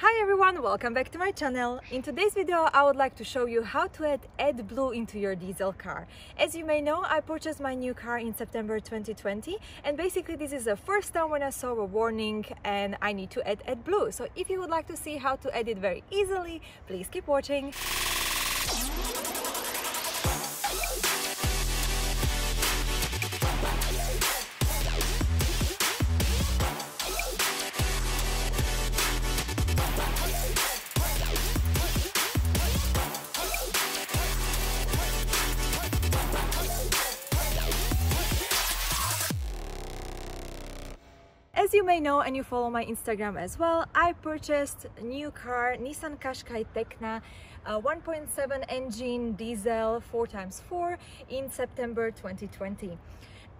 Hi everyone, welcome back to my channel. In today's video I would like to show you how to add AdBlue into your diesel car. As you may know, I purchased my new car in September 2020, and basically this is the first time when I saw a warning and I need to add AdBlue. So if you would like to see how to add it very easily, please keep watching. As you may know, and you follow my Instagram as well, I purchased a new car, Nissan Qashqai Tecna, a 1.7 engine diesel 4x4 in September 2020.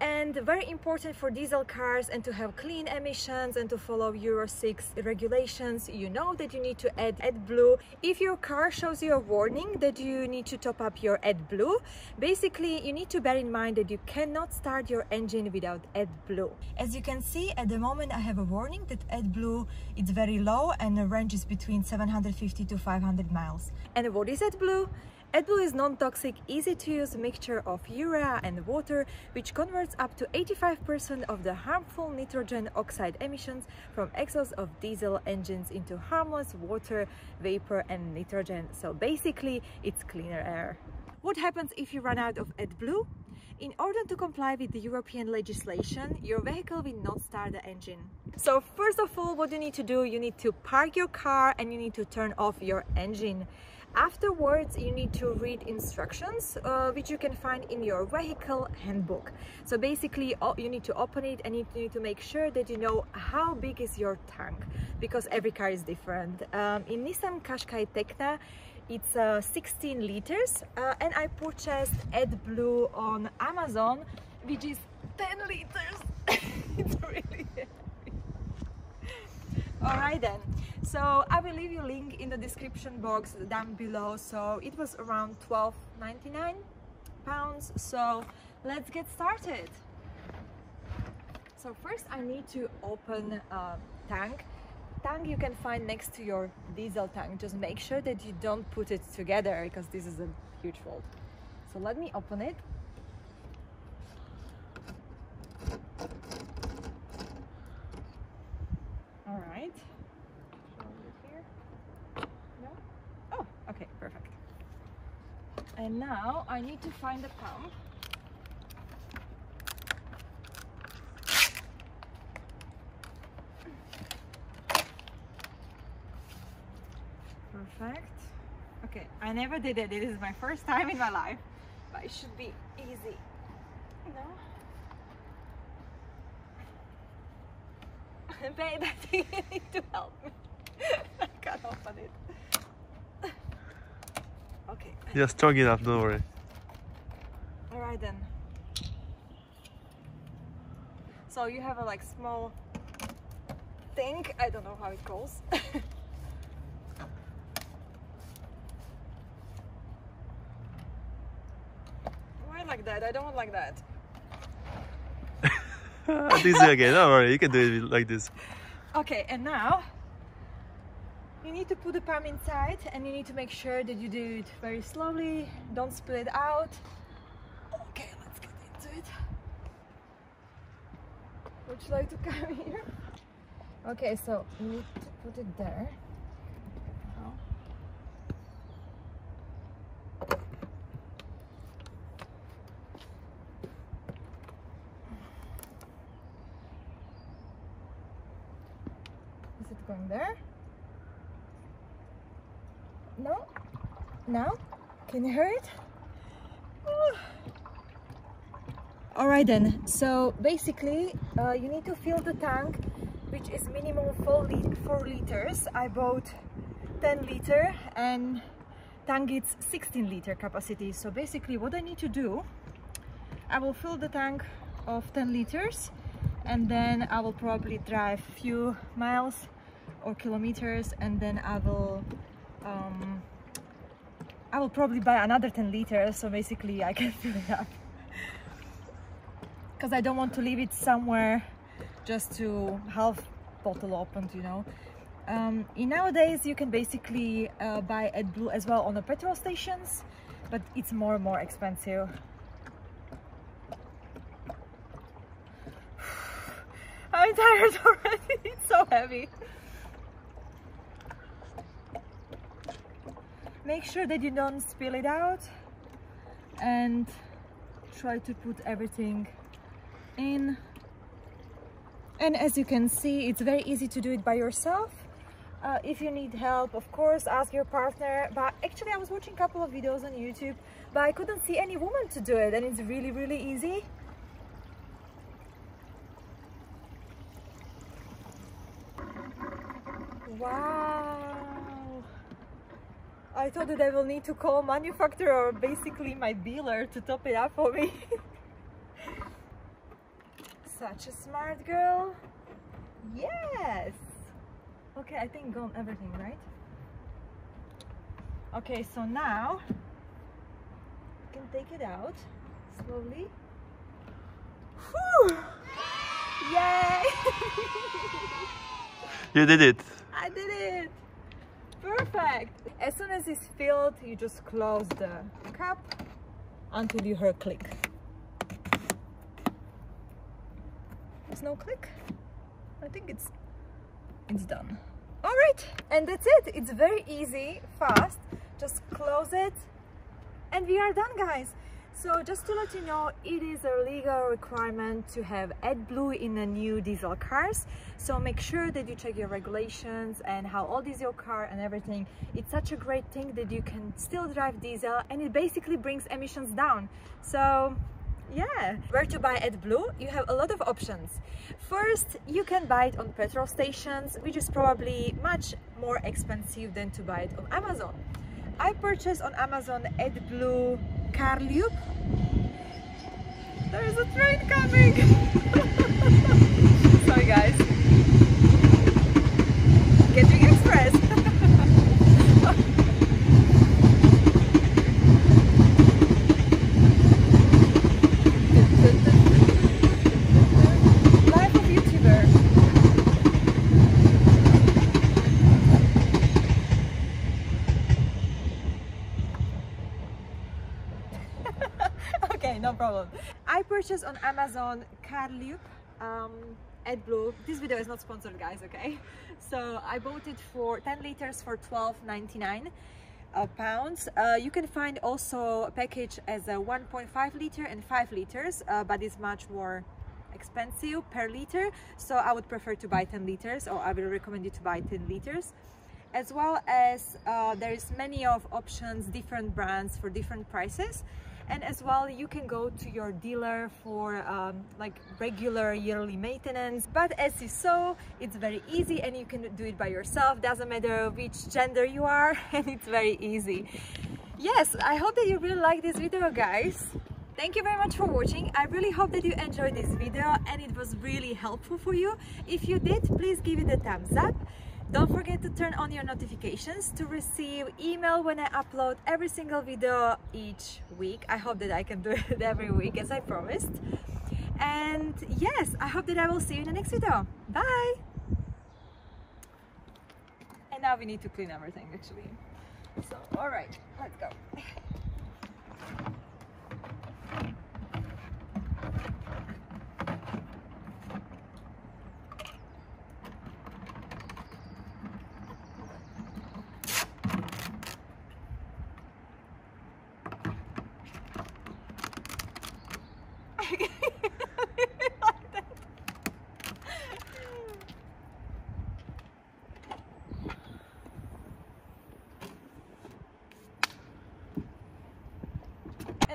And very important for diesel cars and to have clean emissions and to follow Euro 6 regulations, you know that you need to add AdBlue. If your car shows you a warning that you need to top up your AdBlue, basically you need to bear in mind that you cannot start your engine without AdBlue. As you can see, at the moment I have a warning that AdBlue is very low and the range is between 750 to 500 miles. And what is AdBlue? AdBlue is non-toxic, easy-to-use mixture of urea and water, which converts up to 85% of the harmful nitrogen oxide emissions from exhaust of diesel engines into harmless water, vapor and nitrogen. So basically, it's cleaner air. What happens if you run out of AdBlue? In order to comply with the European legislation, your vehicle will not start the engine. So first of all, what you need to do, you need to park your car and you need to turn off your engine. Afterwards, you need to read instructions, which you can find in your vehicle handbook. So basically, you need to open it and you need to make sure that you know how big is your tank, because every car is different. In Nissan Qashqai Tecna, it's 16 liters and I purchased AdBlue on Amazon, which is 10 liters. It's really heavy. All right then. So I will leave you a link in the description box down below. So it was around £12.99. So let's get started. So first I need to open a tank. Tank you can find next to your diesel tank. Just make sure that you don't put it together, because this is a huge fault. So let me open it. All right. Here. No? Oh, okay, perfect. And now I need to find the pump. Perfect. Okay, I never did it. It is my first time in my life, but it should be easy. No? Babe, I think you need to help me. I can't open it. Okay. Just chug it up, don't worry. Alright then. So you have a like small thing, I don't know how it goes. Like that, I don't want like that. It's easy again, don't worry, you can do it like this. Okay, and now you need to put the pump inside and you need to make sure that you do it very slowly, don't spill it out. Okay, let's get into it. Would you like to come here? Okay, so you need to put it there. Going there? No? Now? Can you hear it? Ooh. All right then. So basically, you need to fill the tank, which is minimum 4 liters. I bought 10 liter and tank is 16 liter capacity. So basically, what I need to do, I will fill the tank of 10 liters, and then I will probably drive a few miles or kilometers, and then I will probably buy another 10 liters, so basically I can fill it up, because I don't want to leave it somewhere just to half bottle opened, you know. Nowadays you can basically buy AdBlue as well on the petrol stations, but it's more and more expensive. I'm tired already, it's so heavy. Make sure that you don't spill it out and try to put everything in. And as you can see, it's very easy to do it by yourself. If you need help, of course, ask your partner. But actually, I was watching a couple of videos on YouTube, but I couldn't see any woman to do it, and it's really, really easy. Wow! I thought that I will need to call manufacturer or basically my dealer to top it up for me. Such a smart girl. Yes. Okay, I think gone everything, right? Okay, so now you can take it out slowly. Whew. Yay! You did it. I did it. Perfect. As soon as it's filled, you just close the cup until you hear click. There's no click. I think it's done. All right, and that's it. It's very easy, fast. Just close it and we are done, guys. So just to let you know, it is a legal requirement to have AdBlue in the new diesel cars. So make sure that you check your regulations and how old is your car and everything. It's such a great thing that you can still drive diesel and it basically brings emissions down. So yeah, where to buy AdBlue? You have a lot of options. First, you can buy it on petrol stations, which is probably much more expensive than to buy it on Amazon. I purchased on Amazon AdBlue Carlube. There is a train coming! Sorry guys. Getting express. Life of YouTuber. Okay, no problem. I purchased on Amazon Carlube AdBlue. This video is not sponsored, guys, okay? So I bought it for 10 liters for £12.99. Pounds. You can find also a package as a 1.5 liter and 5 liters, but it's much more expensive per liter. So I would prefer to buy 10 liters, or I will recommend you to buy 10 liters. As well as there is many of options, different brands for different prices. And as well, you can go to your dealer for like regular yearly maintenance. But as you saw, it's very easy and you can do it by yourself. Doesn't matter which gender you are, and it's very easy. Yes, I hope that you really like this video, guys. Thank you very much for watching. I really hope that you enjoyed this video and it was really helpful for you. If you did, please give it a thumbs up. Don't forget to turn on your notifications to receive email when I upload every single video each week. I hope that I can do it every week as I promised. And yes, I hope that I will see you in the next video. Bye! And now we need to clean everything actually. So, alright, let's go.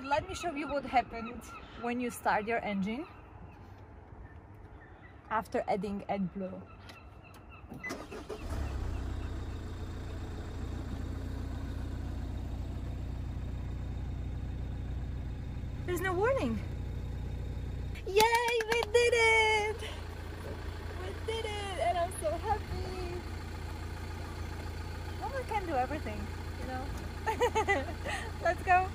Let me show you what happened when you start your engine after adding AdBlue. There's no warning. Yay, we did it! We did it and I'm so happy. Well, I can do everything, you know. Let's go.